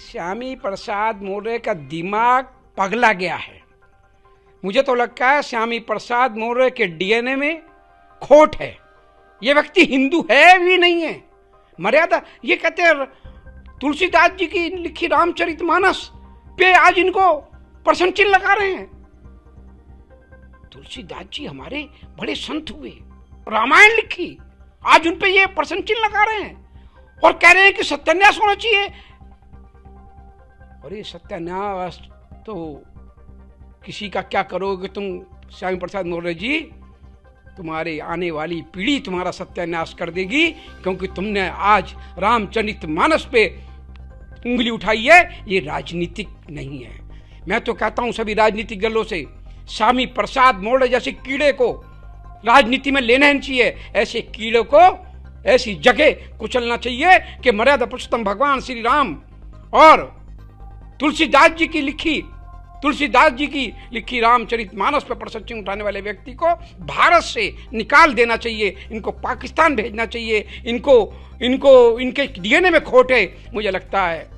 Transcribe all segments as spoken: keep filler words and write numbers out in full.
स्वामी प्रसाद मौर्य का दिमाग पगला गया है। मुझे तो लगता है स्वामी प्रसाद मौर्य के डीएनए में खोट है। ये व्यक्ति हिंदू है भी नहीं है। मर्यादा ये कहते हैं तुलसीदास जी की लिखी रामचरितमानस पे आज इनको प्रश्न चिन्ह लगा रहे हैं। तुलसीदास जी हमारे बड़े संत हुए, रामायण लिखी, आज उनपे ये प्रश्न चिन्ह लगा रहे हैं और कह रहे हैं कि सत्यानाश होना चाहिए। अरे सत्यानाश तो किसी का क्या करोगे तुम स्वामी प्रसाद मौर्य जी, तुम्हारे आने वाली पीढ़ी तुम्हारा सत्यानाश कर देगी, क्योंकि तुमने आज रामचरितमानस पे उंगली उठाई है। ये राजनीतिक नहीं है। मैं तो कहता हूं सभी राजनीतिक दलों से स्वामी प्रसाद मौर्य जैसे कीड़े को राजनीति में लेना चाहिए। ऐसे कीड़े को ऐसी जगह कुचलना चाहिए कि मर्यादा पुरुषोत्तम भगवान श्री राम और तुलसीदास जी की लिखी तुलसीदास जी की लिखी रामचरितमानस पर प्रश्न उठाने वाले व्यक्ति को भारत से निकाल देना चाहिए, इनको पाकिस्तान भेजना चाहिए। इनको इनको इनके डीएनए में खोट है। मुझे लगता है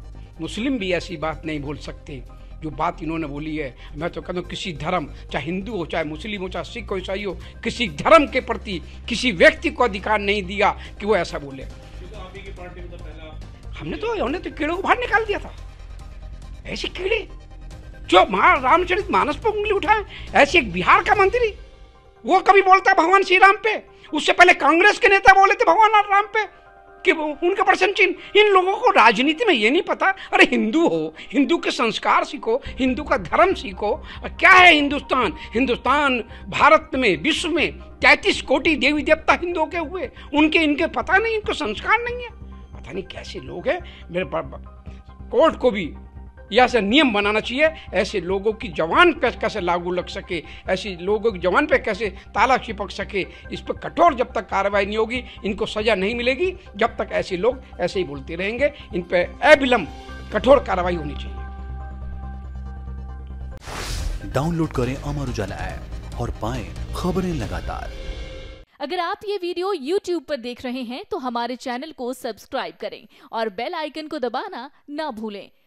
मुस्लिम भी ऐसी बात नहीं बोल सकते जो बात इन्होंने बोली है। मैं तो कहता हूँ किसी धर्म, चाहे हिंदू हो, चाहे मुस्लिम हो, चाहे सिख हो, ईसाई हो, किसी धर्म के प्रति किसी व्यक्ति को अधिकार नहीं दिया कि वो ऐसा बोले। हमने तो हमने तो कीड़े को बाहर निकाल दिया था। ऐसे कीड़े जो मां रामचरित मानस पर उंगली उठाए, ऐसे एक बिहार का मंत्री वो कभी बोलता भगवान श्री राम पे, उससे पहले कांग्रेस के नेता बोले थे भगवान राम पे कि उनका प्रश्न चिन्ह। इन लोगों को राजनीति में ये नहीं पता। अरे हिंदू हो, हिंदू के संस्कार सीखो, हिंदू का धर्म सीखो। क्या है हिंदुस्तान? हिंदुस्तान भारत में, विश्व में तैंतीस कोटि देवी देवता हिंदुओं के हुए, उनके इनके पता नहीं, इनको संस्कार नहीं है। पता नहीं कैसे लोग हैं। मेरे कोर्ट को भी ऐसा नियम बनाना चाहिए, ऐसे लोगों की जवान पर कैसे लागू लग सके, ऐसे लोगों की जवान पर कैसे ताला चिपक सके। इस पर कठोर जब तक कार्रवाई नहीं होगी, इनको सजा नहीं मिलेगी। जब तक ऐसे लोग ऐसे ही बोलते रहेंगे, इन पर अविलंब कठोर कार्रवाई होनी चाहिए। डाउनलोड करें अमर उजाला ऐप और पाएं खबरें लगातार। अगर आप ये वीडियो YouTube पर देख रहे हैं तो हमारे चैनल को सब्सक्राइब करें और बेल आइकन को दबाना ना भूलें।